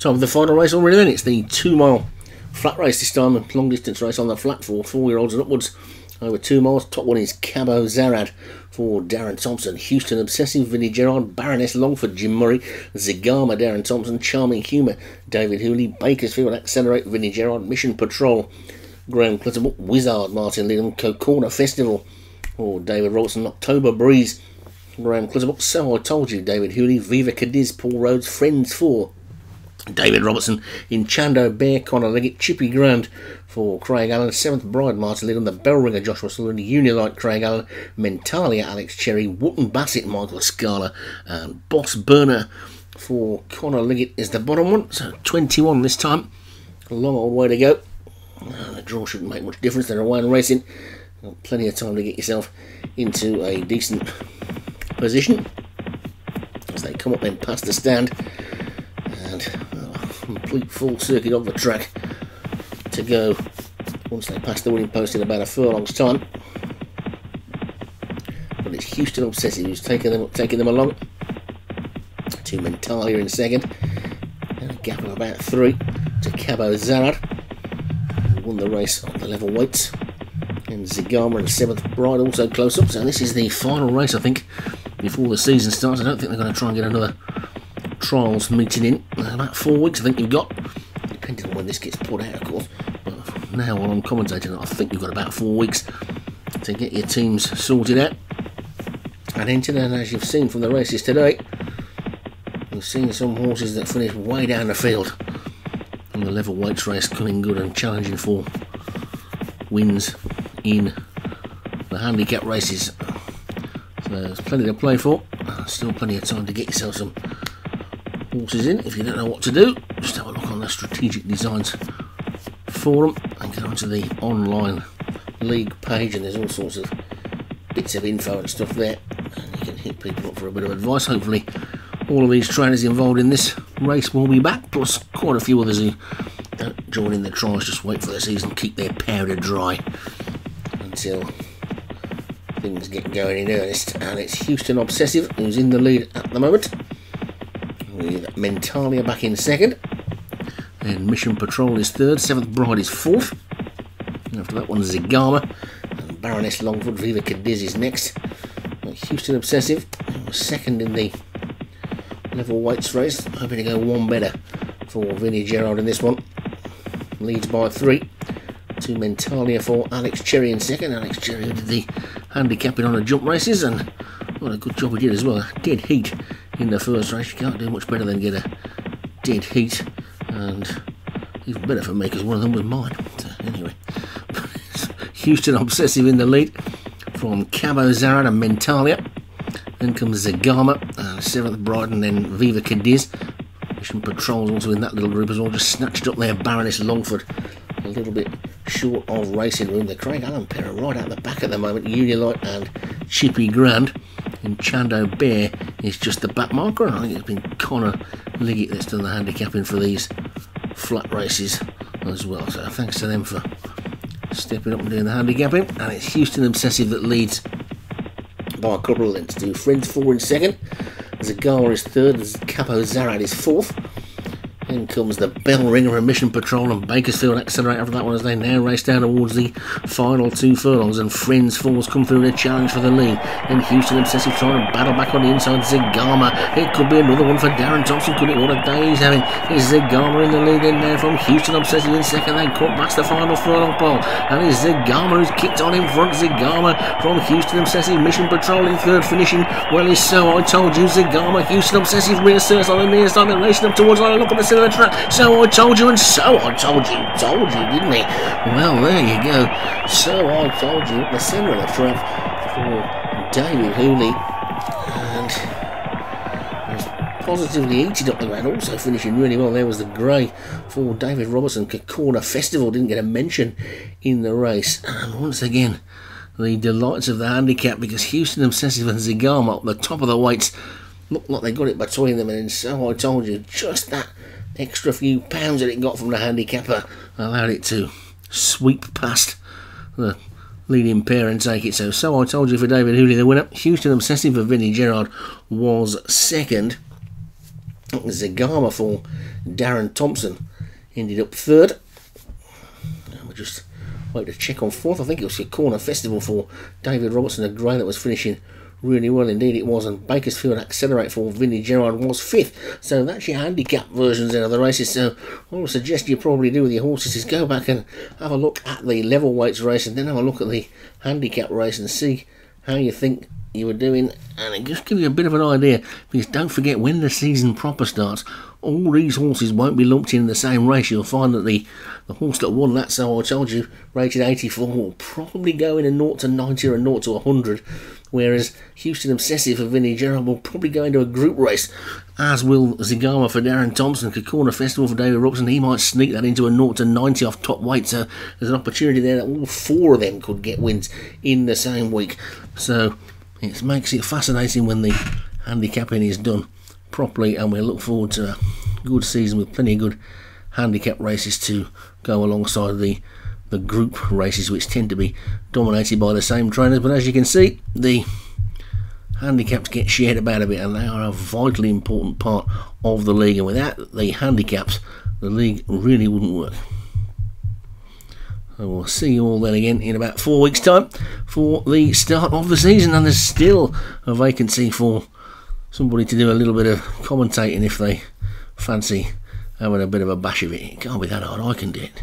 Time for the final race on Renew. It's the 2 mile flat race this time, a long distance race on the flat for 4-year-olds and upwards over 2 miles. Top one is Cabo Zarad for Darren Thompson, Houston Obsessive, Vinnie Gerrard, Baroness Longford, Jim Murray, Zigama, Darren Thompson, Charming Humour, David Hooley, Bakersfield Accelerate, Vinnie Gerrard, Mission Patrol, Graham Clutterbuck, Wizard, Martin Lidham, Kakorna Festival for David Robertson, October Breeze, Graham Clutterbuck, So I Told You, David Hooley, Viva Cadiz, Paul Rhodes, Friends 4, David Robertson, in Chando Bear, Connor Liggett, Chippy Grand for Craig Allen, Seventh Bride, Martin Lidham, The Bell Ringer, Joshua Sullivan, Unionite, Craig Allen, Mentalia, Alex Cherry, Wotton Bassett, Michael Scala, and Boss Burner for Connor Liggett is the bottom one. So 21 this time, a long old way to go. The draw shouldn't make much difference, they're away and racing. You've got plenty of time to get yourself into a decent position as they come up then past the stand. Complete full circuit of the track to go once they pass the winning post in about a furlong's time. But it's Houston Obsessive who's taking them along. To Mentalia in second, and a gap of about 3 to Cabo Zarad, who won the race on the level weights. And Zigama and Seventh Bride also close up. So this is the final race, I think, before the season starts. I don't think they're going to try and get another trials meeting in about 4 weeks. I think you've got, depending on when this gets put out of course, but now while I'm commentating I think you've got about 4 weeks to get your teams sorted out and entered. And as you've seen from the races today, you've seen some horses that finish way down the field in the level weights race coming good and challenging for wins in the handicap races. So there's plenty to play for, still plenty of time to get yourself some horses in. If you don't know what to do, just have a look on the Strategic Designs Forum and go onto the online league page, and there's all sorts of bits of info and stuff there, and you can hit people up for a bit of advice. Hopefully all of these trainers involved in this race will be back, plus quite a few others who don't join in the trials, just wait for the season, keep their powder dry until things get going in earnest. And it's Houston Obsessive who's in the lead at the moment, with Mentalia back in second, then Mission Patrol is third, Seventh Bride is fourth, and after that one Zigama, and Baroness Longford, Viva Cadiz is next. Houston Obsessive was second in the level weights race, hoping to go one better for Vinnie Gerrard in this one. Leads by 3 to Mentalia for Alex Cherry in second. Alex Cherry did the handicapping on the jump races, and what a good job he did as well. Dead heat in the first race, you can't do much better than get a dead heat, and even better for me because one of them was mine. So anyway, Houston Obsessive in the lead from Cabo Zarad and Mentalia. Then comes Zagama, Seventh Bride, and then Viva Cadiz. Mission Patrol's also in that little group as well, just snatched up their Baroness Longford, a little bit short of racing room. The Craig Allen pair are right out the back at the moment, Unionite and Chippy Grand. And Chando Bear is just the back marker, and I think it's been Connor Liggett that's done the handicapping for these flat races as well. So thanks to them for stepping up and doing the handicapping. And it's Houston Obsessive that leads by a couple of lengths to Friends 4 in second, Zagara is third, Cabo Zarad is fourth. Then comes the Bell Ringer and Mission Patrol and Bakersfield Accelerate after that one, as they now race down towards the final 2 furlongs. And Friends 4's come through in a challenge for the lead. And Houston Obsessive trying to battle back on the inside. Zigama. It could be another one for Darren Thompson, could it? What a day he's having. Is Zigama in the lead in there from Houston Obsessive in second? They cut back the final furlong pole. And it's Zigama who's kicked on in front. Zigama from Houston Obsessive. Mission Patrol in third, finishing well is So I Told You. Zigama, Houston Obsessive reasserts on the near side. They're racing up towards line. Look at the track. So I Told You, and So I told you, didn't he? Well, there you go. So I Told You at the centre of the track for David Hooley, and has positively eaten up the ground. Also finishing really well there was the grey for David Robertson. Kakorna Festival didn't get a mention in the race, and once again the delights of the handicap, because Houston Obsessive and Zigama up the top of the weights looked like they got it between them, and then So I Told You, just that extra few pounds that it got from the handicapper allowed it to sweep past the leading pair and take it. So I Told You for David Hooley, the winner. Houston Obsessive for Vinnie Gerrard was second. Zigama for Darren Thompson ended up third. And we'll just wait to check on fourth. I think it was Kakorna Festival for David Robertson, a grey that was finishing really well indeed it was, and Bakersfield Accelerate for Vinnie Gerrard was fifth. So that's your handicap versions out of the races. So what I suggest you probably do with your horses is go back and have a look at the level weights race and then have a look at the handicap race and see how you think you were doing, and it just gives you a bit of an idea, because don't forget, when the season proper starts, all these horses won't be lumped in the same race. You'll find that the horse that won that So I Told You, rated 84, will probably go in a 0-90 or a 0-100, whereas Houston Obsessive for Vinnie Gerrard will probably go into a group race, as will Zigama for Darren Thompson. Kakorna Festival for David Robertson, he might sneak that into a 0-90 off top weight, so there's an opportunity there that all four of them could get wins in the same week. So it makes it fascinating when the handicapping is done properly, and we look forward to a good season with plenty of good handicap races to go alongside the group races, which tend to be dominated by the same trainers. But as you can see, the handicaps get shared about a bit, and they are a vitally important part of the league, and without the handicaps the league really wouldn't work. So we'll see you all then again in about 4 weeks time for the start of the season, and there's still a vacancy for somebody to do a little bit of commentating if they fancy having a bit of a bash of it. It can't be that hard, I can do it.